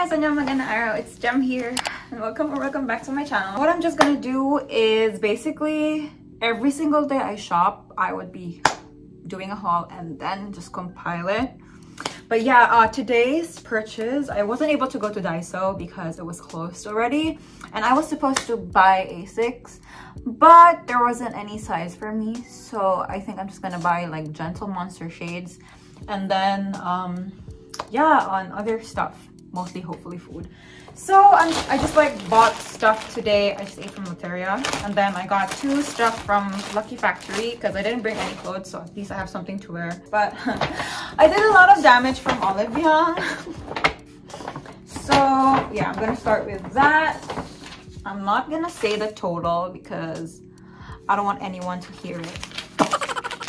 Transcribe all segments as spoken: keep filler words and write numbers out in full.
guys, annyeong, magandang araw. It's Jem here, and welcome or welcome back to my channel. What I'm just gonna do is basically every single day I shop, I would be doing a haul and then just compile it. But yeah, uh, today's purchase, I wasn't able to go to Daiso because it was closed already, and I was supposed to buy Asics, but there wasn't any size for me, so I think I'm just gonna buy like Gentle Monster shades, and then um, yeah, on other stuff, mostly hopefully food. So I'm, I just like bought stuff today. I just ate from Lotteria, and then I got two stuff from Lucky Factory because I didn't bring any clothes, so at least I have something to wear. But I did a lot of damage from Olive Young. So yeah, I'm gonna start with that. I'm not gonna say the total because I don't want anyone to hear it.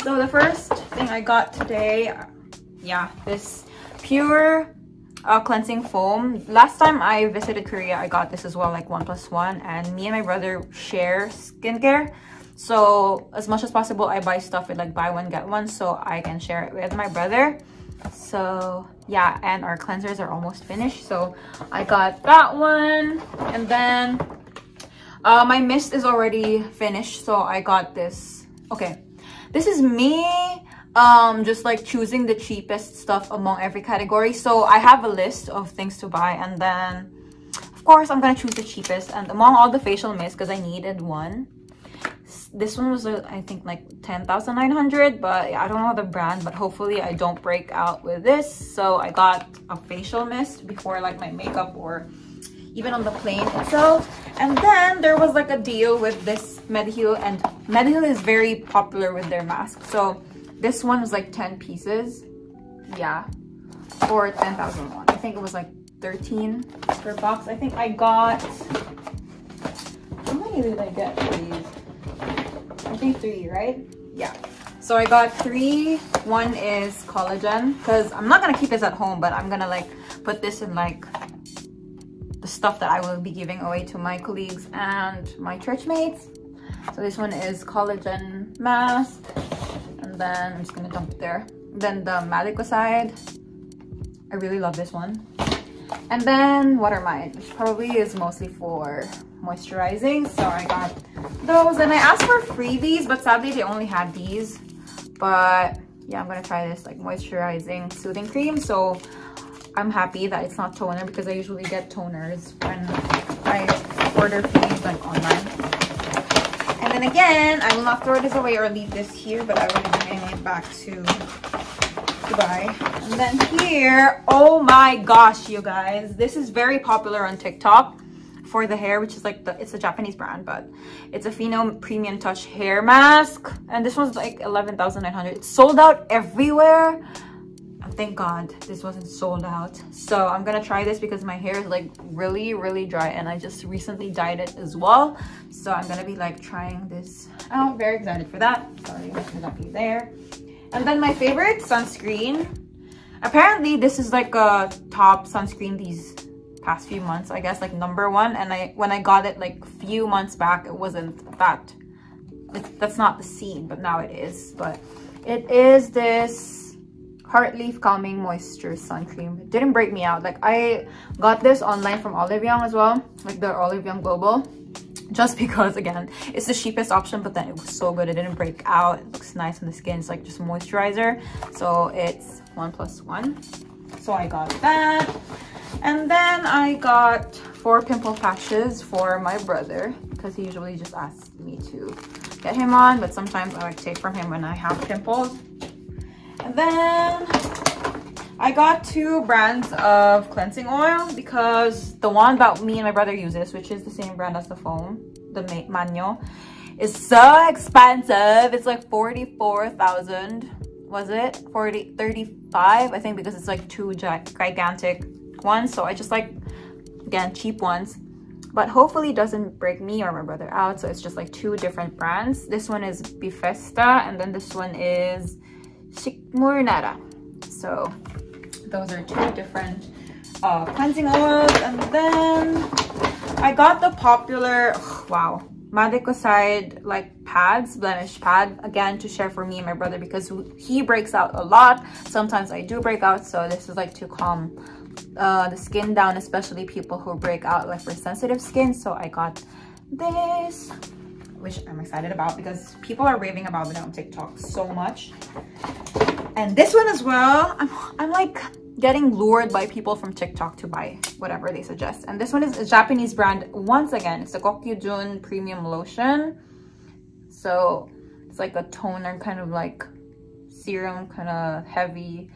So the first thing I got today, yeah, this pure Uh, cleansing foam. Last time I visited Korea, I got this as well, like one plus one, and me and my brother share skincare, so as much as possible I buy stuff with like buy one get one so I can share it with my brother. So yeah, and our cleansers are almost finished, so I got that one. And then uh, my mist is already finished, so I got this. Okay, this is me um just like choosing the cheapest stuff among every category, so I have a list of things to buy, and then of course I'm gonna choose the cheapest. And among all the facial mists, because I needed one, this one was uh, I think like ten thousand nine hundred, but yeah, I don't know the brand, but hopefully I don't break out with this. So I got a facial mist before like my makeup or even on the plane itself. And then there was like a deal with this Medihil, and Medihil is very popular with their masks, so this one was like ten pieces, yeah, for ten thousand won. I think it was like thirteen per box. I think I got, how many did I get for these? I think three, right? Yeah. So I got three. One is collagen, because I'm not going to keep this at home, but I'm going to like put this in like the stuff that I will be giving away to my colleagues and my church mates. So this one is collagen mask. Then I'm just gonna dump it there. Then the Madecoside, I really love this one. And then Watermine, which probably is mostly for moisturizing, so I got those. And I asked for freebies, but sadly they only had these. But yeah, I'm gonna try this like moisturizing soothing cream. So I'm happy that it's not toner, because I usually get toners when I order freebies like online. And again, I will not throw this away or leave this here, but I will be bringing it back to Dubai. And then here, oh my gosh, you guys, this is very popular on TikTok for the hair, which is like the, it's a Japanese brand, but it's a Pheno Premium Touch hair mask. And this one's like eleven thousand nine hundred. It's sold out everywhere. Thank God this wasn't sold out. So I'm gonna try this because my hair is like really really dry, and I just recently dyed it as well, so I'm gonna be like trying this out. Very excited for that. Sorry, I should not be there. And then my favorite sunscreen, apparently this is like a top sunscreen these past few months, I guess, like number one. And I when I got it like few months back, it wasn't that it's, that's not the scene, but now it is. But it is this Heartleaf Calming Moisture Sun Cream. It didn't break me out. Like, I got this online from Olive Young as well, like the Olive Young Global, just because, again, it's the cheapest option, but then it was so good. It didn't break out. It looks nice on the skin. It's like just moisturizer. So it's one plus one. So I got that. And then I got four pimple patches for my brother, because he usually just asks me to get him on, but sometimes I like take from him when I have pimples. And then I got two brands of cleansing oil, because the one that me and my brother uses, which is the same brand as the foam, the Manyo, is so expensive. It's like forty-four thousand, was it? forty, thirty-five, I think, because it's like two gigantic ones. So I just like, again, cheap ones. But hopefully it doesn't break me or my brother out. So it's just like two different brands. This one is Bifesta, and then this one is Shikmul Nara. So those are two different uh cleansing oils. And then I got the popular, ugh, wow, Madecoside like pads, blemish pad, again to share for me and my brother, because he breaks out a lot. Sometimes I do break out, so this is like to calm uh, the skin down, especially people who break out like for sensitive skin. So I got this, which I'm excited about because people are raving about it on TikTok so much. And this one as well, I'm, I'm like getting lured by people from TikTok to buy whatever they suggest. And this one is a Japanese brand once again. It's the Gokyujun Premium Lotion. So it's like a toner, kind of like serum, kind of heavy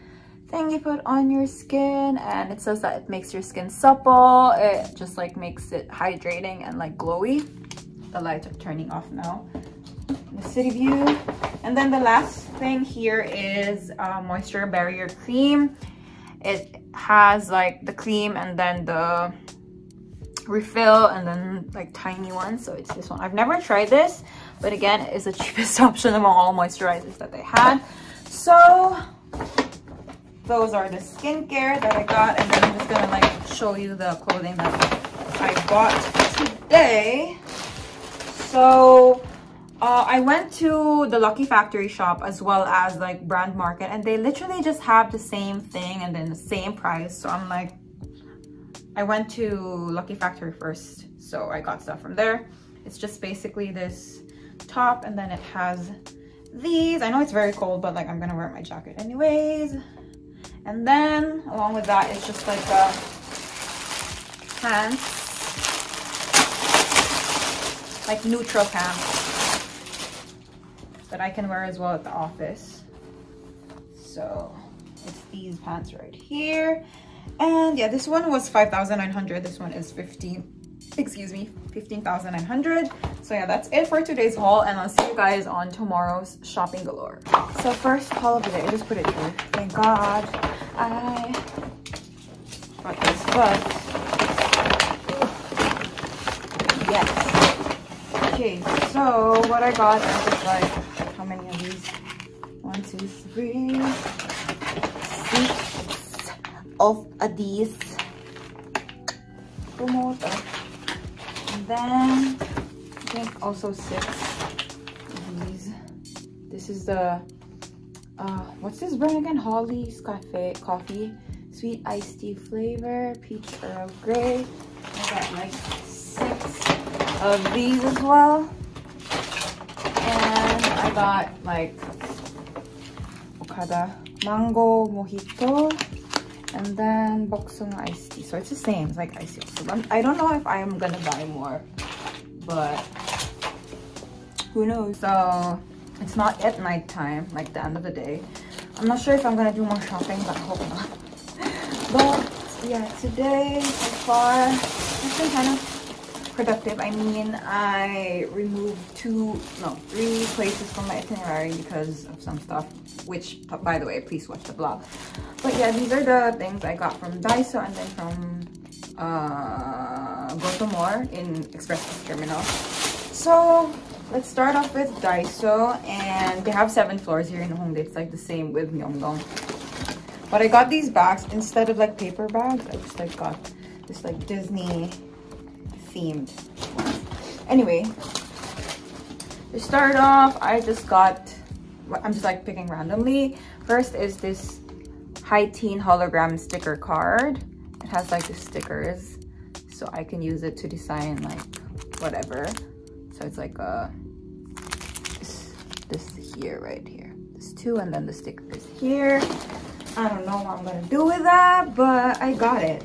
thing you put on your skin, and it says that it makes your skin supple. It just like makes it hydrating and like glowy. The lights are turning off now, the city view. And then the last thing here is uh, moisture barrier cream. It has like the cream and then the refill and then like tiny ones. So it's this one. I've never tried this, but again, it's the cheapest option among all moisturizers that they had. So those are the skincare that I got, and then I'm just gonna like show you the clothing that I bought today. So uh, I went to the Lucky Factory shop as well as like Brand Market, and they literally just have the same thing and then the same price. So I'm like, I went to Lucky Factory first, so I got stuff from there. It's just basically this top, and then it has these. I know it's very cold, but like I'm gonna wear my jacket anyways. And then along with that, it's just like a pants, like neutral pants that I can wear as well at the office. So it's these pants right here. And yeah, this one was five thousand nine hundred dollars. This one is fifteen, excuse me, fifteen thousand nine hundred dollars. So yeah, that's it for today's haul, and I'll see you guys on tomorrow's shopping galore. So first haul of the day, I just put it here. Thank God I got this, but yes. Okay, so what I got is like, how many of these? One, two, three, six of these. And then I think also six of these. This is the, uh, what's this brand again? Holly's Cafe Coffee, Sweet Iced Tea Flavor, Peach Earl Grey. I got like six of these as well. And I got like Okada mango mojito and then boksung iced tea. So it's the same, it's like iced tea. So I don't know if I'm gonna buy more, but who knows. So it's not at night time, like the end of the day. I'm not sure if I'm gonna do more shopping, but I hope not. But yeah, today so far it's been kind of productive. I mean, I removed two, no, three places from my itinerary because of some stuff, which, by the way, please watch the vlog. But yeah, these are the things I got from Daiso and then from uh, More in Express Terminal. So let's start off with Daiso, and they have seven floors here in Hongdae. It's like the same with Myeongdong. But I got these bags instead of like paper bags. I just like got this like Disney themed. Anyway, to start off, I just got, I'm just like picking randomly. First is this high teen hologram sticker card. It has like the stickers, so I can use it to design like whatever. So it's like a this, this here, right here, this two, and then the stickers here. I don't know what I'm gonna do with that, but I got it.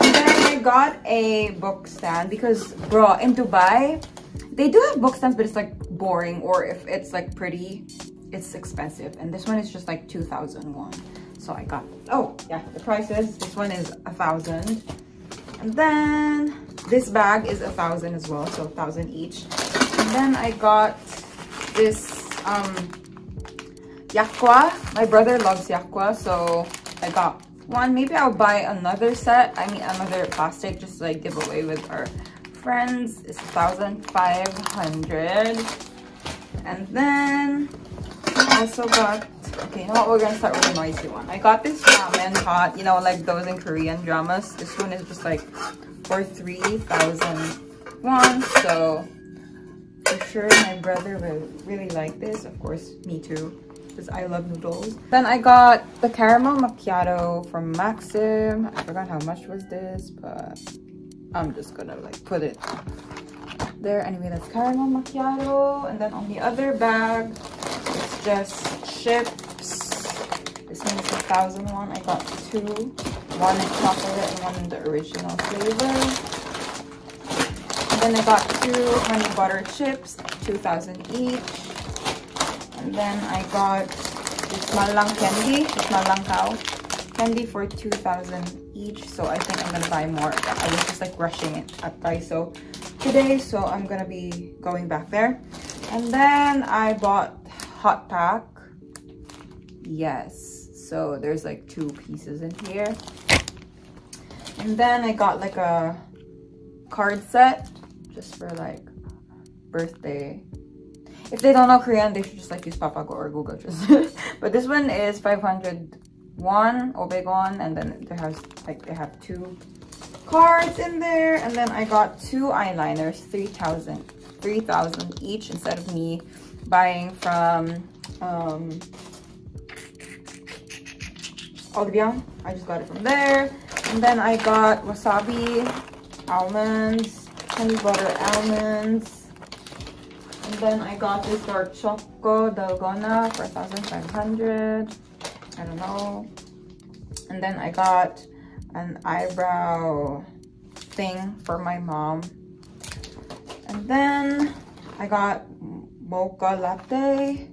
I got a book stand because, bro, in Dubai they do have book stands, but it's like boring, or if it's like pretty, it's expensive. And this one is just like two thousand won. So I got, oh yeah, the prices. This one is a thousand, and then this bag is a thousand as well, so a thousand each. And then I got this um yakwa. My brother loves yakwa, so I got one. Maybe I'll buy another set, I mean another plastic, just to like give away with our friends. It's fifteen hundred. And then I also got, okay, you know what, we're gonna start with a noisy one. I got this ramen pot, you know, like those in Korean dramas. This one is just like for three thousand won, so for sure my brother will really like this. Of course, me too. because I love noodles. Then I got the caramel macchiato from Maxim. I forgot how much was this, but I'm just gonna like put it there. Anyway, that's caramel macchiato. And then on the other bag, it's just chips. This one's the thousand one. I got two. One in chocolate and one in the original flavor. Then I got two honey butter chips, two thousand each. And then I got this malang candy, this malang cow candy for two thousand each. So I think I'm going to buy more. I was just like rushing it at Daiso today. So I'm going to be going back there. And then I bought hot pack. Yes. So there's like two pieces in here. And then I got like a card set. Just for like birthday. If they don't know Korean, they should just like use Papago or Google just. But this one is five hundred won, Obegon, and then there has like they have two cards in there. And then I got two eyeliners, three thousand each, instead of me buying from um, Aldi Bion. I just got it from there. And then I got wasabi almonds. Honey butter almonds. And then I got this dark choco dalgona for one thousand five hundred. I don't know. And then I got an eyebrow thing for my mom. And then I got mocha latte.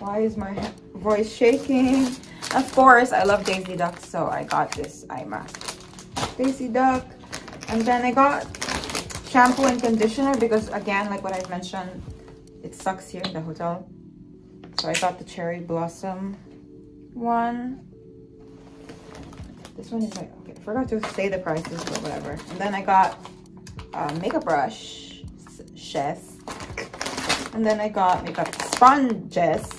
Why is my voice shaking? Of course, I love Daisy Duck, so I got this eye mask, Daisy Duck. And then I got shampoo and conditioner because, again, like what I've mentioned, it sucks here in the hotel. So I got the cherry blossom one. This one is like, okay, I forgot to say the prices, but whatever. And then I got a makeup brush, Chef's. And then I got makeup sponges.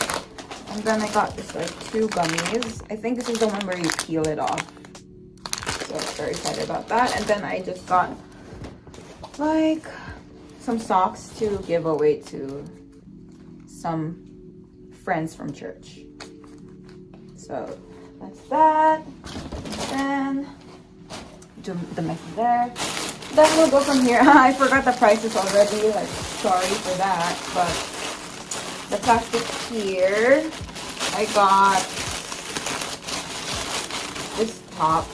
And then I got this like two gummies. I think this is the one where you peel it off. So I'm very excited about that. And then I just got like some socks to give away to some friends from church. So that's that. And then do the mess there. Then we'll go from here. I forgot the prices already. Like, sorry for that. But the plastic here, I got this top.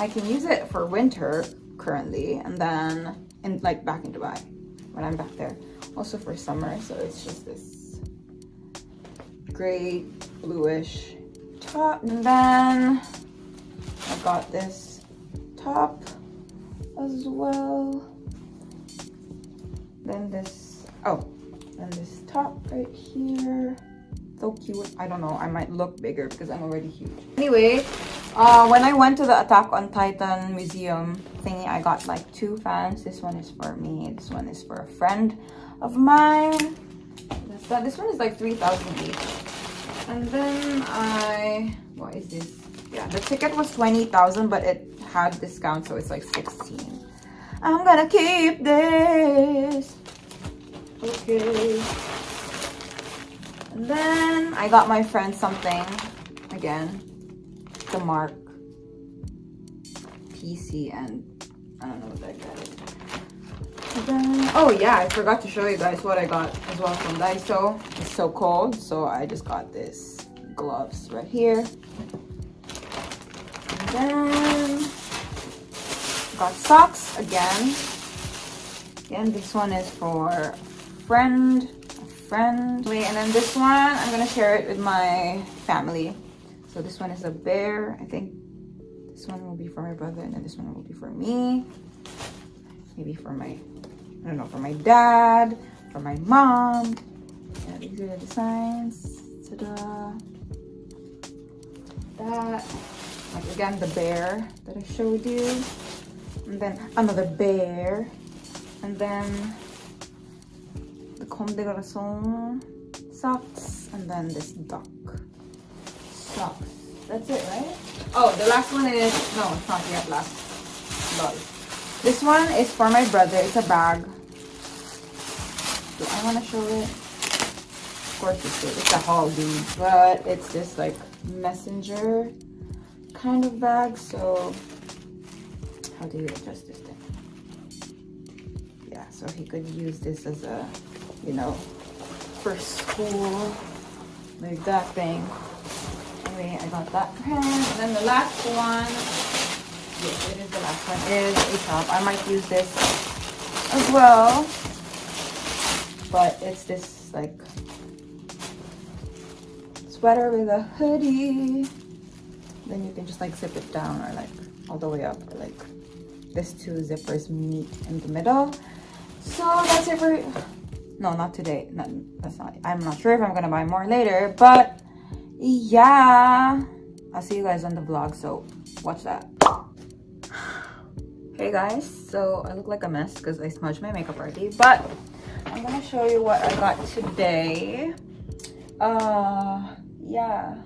I can use it for winter currently, and then and like back in Dubai when I'm back there, also for summer. So it's just this gray bluish top. And then I got this top as well. Then this, oh, and this top right here, so cute. I don't know, I might look bigger because I'm already huge. Anyway, Uh, when I went to the Attack on Titan Museum thingy, I got like two fans. This one is for me. This one is for a friend of mine. This one is like three thousand each. And then I... what is this? Yeah, the ticket was twenty thousand, but it had discount, so it's like sixteen. I'm gonna keep this. Okay. And then I got my friend something again. The Mark P C, and I don't know what I got. Then, oh yeah, I forgot to show you guys what I got as well from Daiso. It's so cold, so I just got this gloves right here. And then got socks again. Again, this one is for a friend, a friend. Wait, and then this one I'm gonna share it with my family. So this one is a bear. I think this one will be for my brother, and then this one will be for me. Maybe for my, I don't know, for my dad, for my mom. Yeah, these are the designs. Ta-da. That. Like again, the bear that I showed you. And then another bear. And then the Comme des Garçons socks. And then this duck. Socks. That's it, right? Oh, the last one is, no, it's not yet last. Lol. This one is for my brother. It's a bag. Do I want to show it? of course it's a, it's a Holly, but it's this like messenger kind of bag. So how do you adjust this thing? Yeah, so he could use this as a, you know, for school, like that thing. Anyway, I got that for him. And then the last one, yes, it is the last one, is a top. I might use this as well, but it's this like sweater with a hoodie. Then you can just like zip it down or like all the way up, or like this two zippers meet in the middle. So that's it for, no, not today. Not, that's not, I'm not sure if I'm gonna buy more later, but yeah, I'll see you guys on the vlog, so watch that. Hey guys, so I look like a mess because I smudged my makeup already, but I'm gonna show you what I got today. Uh, yeah.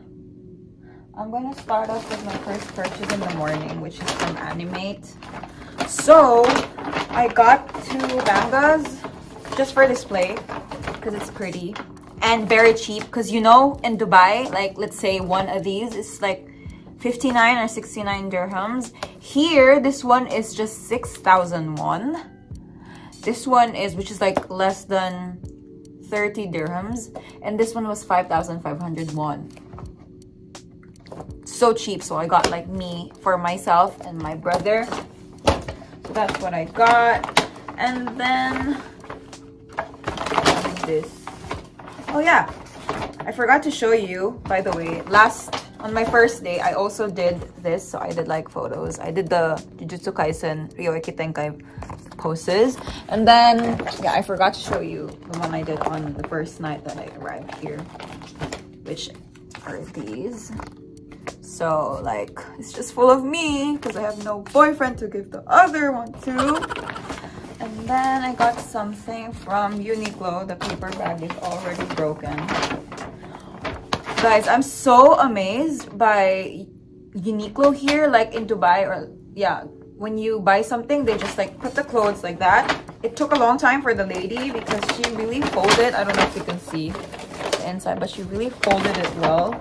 I'm gonna start off with my first purchase in the morning, which is from Animate. So I got two mangas just for display because it's pretty and very cheap, because you know in Dubai, like let's say one of these is like fifty-nine or sixty-nine dirhams. Here this one is just six thousand won. This one is, which is like less than thirty dirhams, and this one was five thousand five hundred won. So cheap. So I got like me for myself and my brother. So that's what I got. And then what is this? Oh yeah, I forgot to show you, by the way, last on my first day I also did this. So I did like photos, I did the Jujutsu Kaisen Ryoiki Tenkai poses, and then yeah, I forgot to show you the one I did on the first night that I arrived here, which are these. So like it's just full of me because I have no boyfriend to give the other one to. And then I got something from Uniqlo. The paper bag is already broken. Guys, I'm so amazed by Uniqlo here, like in Dubai, or yeah, when you buy something, they just like put the clothes like that. It took a long time for the lady because she really folded. I don't know if you can see the inside, but she really folded it well.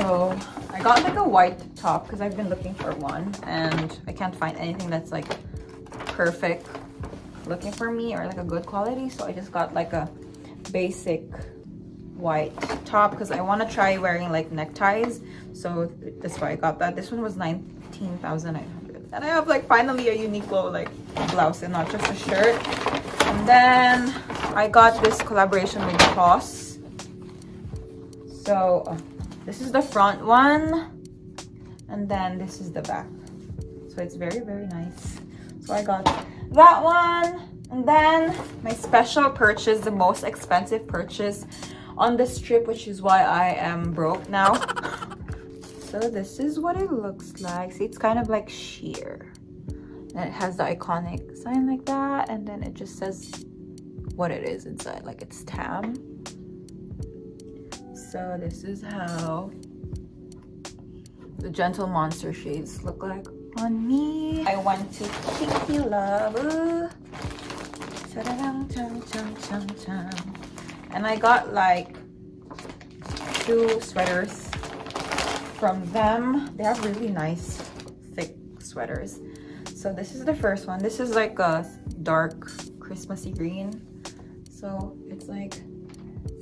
So I got like a white top because I've been looking for one and I can't find anything that's like perfect looking for me or like a good quality. So I just got like a basic white top because I want to try wearing like neckties, so that's why I got that. This one was nineteen thousand nine hundred, and I have like finally a Uniqlo like blouse and not just a shirt. And then I got this collaboration with Toss. So uh, this is the front one, and then this is the back, so it's very very nice. So I got that one. And then my special purchase, the most expensive purchase on this trip, which is why I am broke now. So this is what it looks like. See, it's kind of like sheer, and it has the iconic sign like that, and then it just says what it is inside, like it's Tam. So this is how the Gentle Monster shades look like on me. I went to Kinky Love. And I got like two sweaters from them. They have really nice thick sweaters. So this is the first one. This is like a dark Christmassy green. So it's like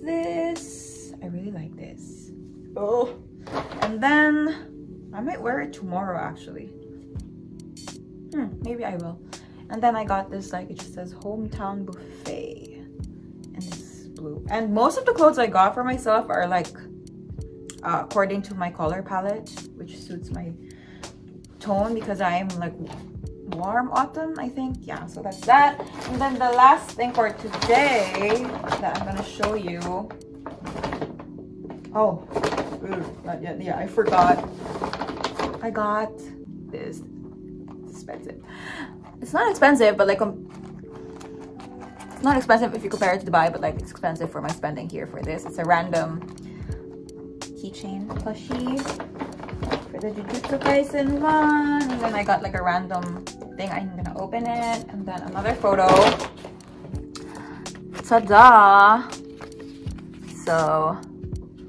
this. I really like this. Oh, and then I might wear it tomorrow actually. Hmm, maybe I will. And then I got this, like it just says Hometown Buffet, and it's blue. And most of the clothes I got for myself are like uh, according to my color palette, which suits my tone because I am like warm autumn, I think. Yeah, so that's that. And then the last thing for today that I'm gonna show you. Oh, not yet. Yeah, I forgot. I got this. Expensive. It's not expensive, but like um, it's not expensive if you compare it to Dubai, but like it's expensive for my spending here for this. It's a random keychain plushie for the Jujutsu Kaisen one. And then I got like a random thing. I'm gonna open it. And then another photo. Ta-da! So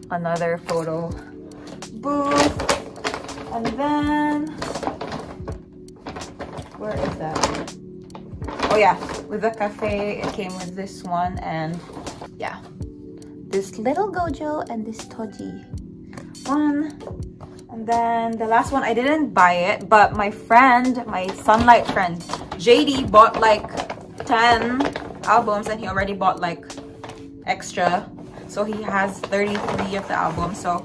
another photo booth. And then, where is that? Oh yeah, with the cafe, it came with this one, and yeah, this little Gojo and this Toji one. And then the last one, I didn't buy it, but my friend, my Sunlight friend, J D, bought like ten albums, and he already bought like extra. So he has thirty-three of the album. So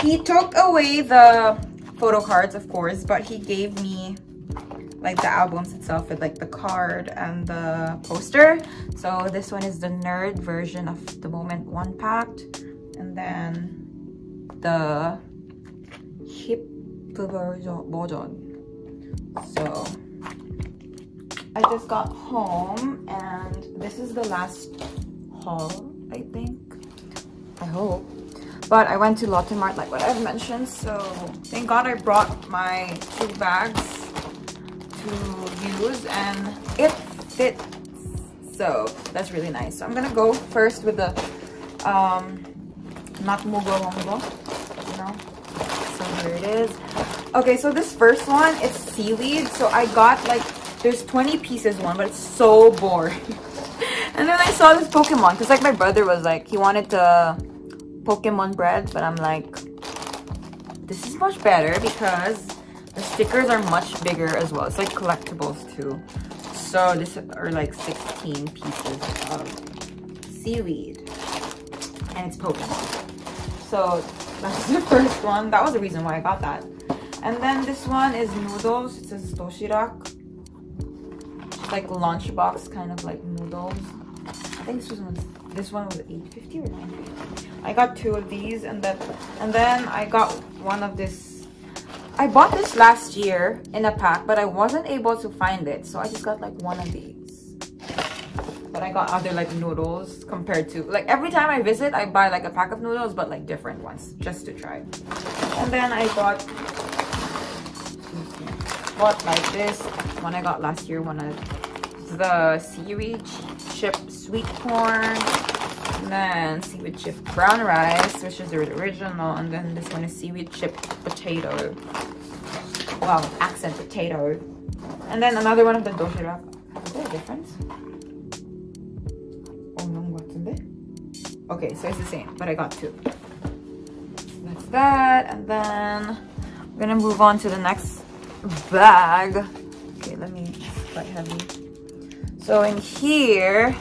he took away the photo cards, of course, but he gave me like the albums itself with like the card and the poster. So this one is the nerd version of The Moment One Pact. And then the hip version. So I just got home, and this is the last haul, I think. I hope. But I went to Lotte Mart, like what I've mentioned, so thank God I brought my two bags to use, and it fits. So that's really nice. So I'm gonna go first with the um not mugo hongo, you know. So here it is. Okay, so this first one, it's seaweed. So I got like, there's twenty pieces one, but it's so boring. And then I saw this Pokemon, because like my brother was like, he wanted the Pokemon bread, but I'm like, this is much better because the stickers are much bigger as well. It's like collectibles too. So this are like sixteen pieces of seaweed, and it's Pokemon. So that's the first one. That was the reason why I got that. And then this one is noodles. It says Toshirak. Like lunchbox kind of like noodles. I think this one, this one was eight fifty or nine fifty. I got two of these, and then and then I got one of this. I bought this last year in a pack, but I wasn't able to find it, so I just got like one of these. But I got other like noodles compared to, like every time I visit, I buy like a pack of noodles, but like different ones just to try. And then I got bought like this one I got last year, one of the seaweed chip sweet corn, and then seaweed chip brown rice, which is the original, and then this one is seaweed chip potato, wow, accent potato, and then another one of the doshirap. Is there a difference? Oh no, what's in there? Okay, so it's the same, but I got two. So that's that, and then I'm gonna move on to the next bag. Okay, let me, it's quite heavy. So in here,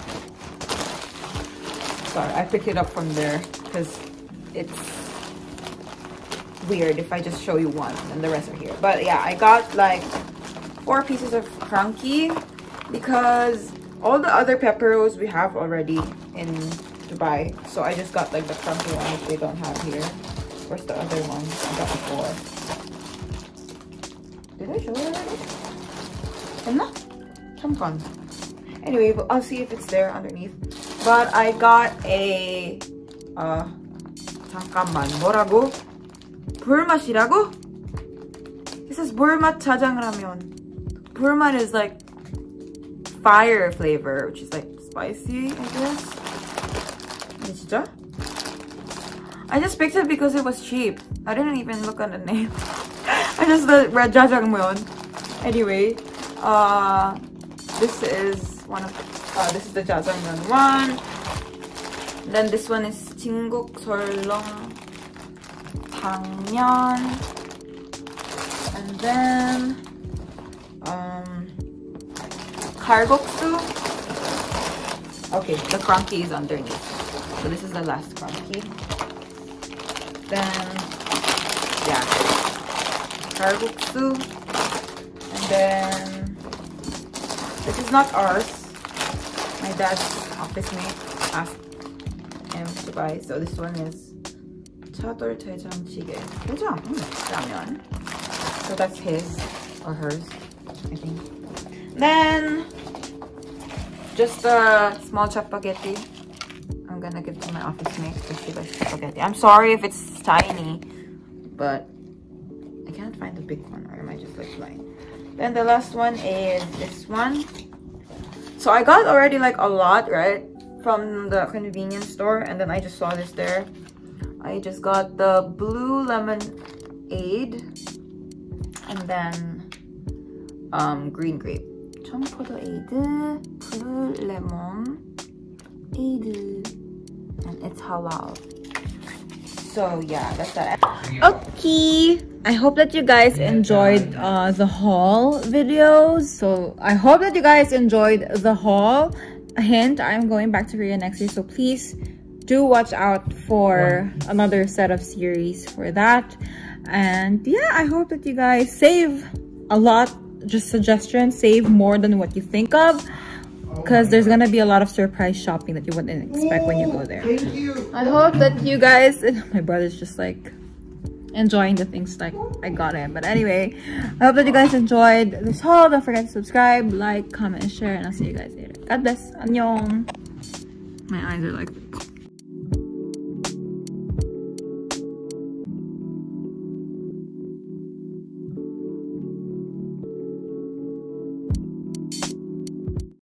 sorry, I picked it up from there because it's weird if I just show you one and the rest are here. But yeah, I got like four pieces of Crunky because all the other pepperos we have already in Dubai. So I just got like the Crunky one which they don't have here. Where's the other one? I got four. Did I show it already? Anyway, but I'll see if it's there underneath. But I got a uh 잠깐만 뭐라고? 불맛이라고? It says 불맛 짜장라면. 불맛 is like fire flavor, which is like spicy, I guess. 진짜? I just picked it because it was cheap. I didn't even look at the name. I just read jajangmyeon. Anyway, uh, this is one of the, uh, this is the jajangmyeon one. Then this one is jingguk seolleong bangmyeon. And then um, kalguksu. Okay, the Crunky is underneath. So this is the last Crunky. Then yeah. Kalguksu, and then this is not ours. My dad's office mate asked him to buy. So this one is Chadol Daejang Jjigae. Daejang, ramyeon. So that's his or hers, I think. Then just a small chapaghetti. I'm gonna give to my office mate because she likes chapaghetti. I'm sorry if it's tiny, but find the big one, or am I just like blind? Then the last one is this one. So I got already like a lot, right, from the convenience store, and then I just saw this there. I just got the blue lemonade and then um green grape. 청포도에이드, blue lemon, 에이드, and it's halal. So yeah, that's that. Okay, I hope that you guys enjoyed uh, the haul videos. So I hope that you guys enjoyed the haul. A hint, I'm going back to Korea next year, so please do watch out for another set of series for that. And yeah, I hope that you guys save a lot. Just suggestions, save more than what you think of, because there's gonna be a lot of surprise shopping that you wouldn't expect when you go there. Thank you. I hope that you guys, my brother's just like enjoying the things like I got him. But anyway, I hope that you guys enjoyed this haul. Don't forget to subscribe, like, comment, and share, and I'll see you guys later. God bless. Annyeong. My eyes are like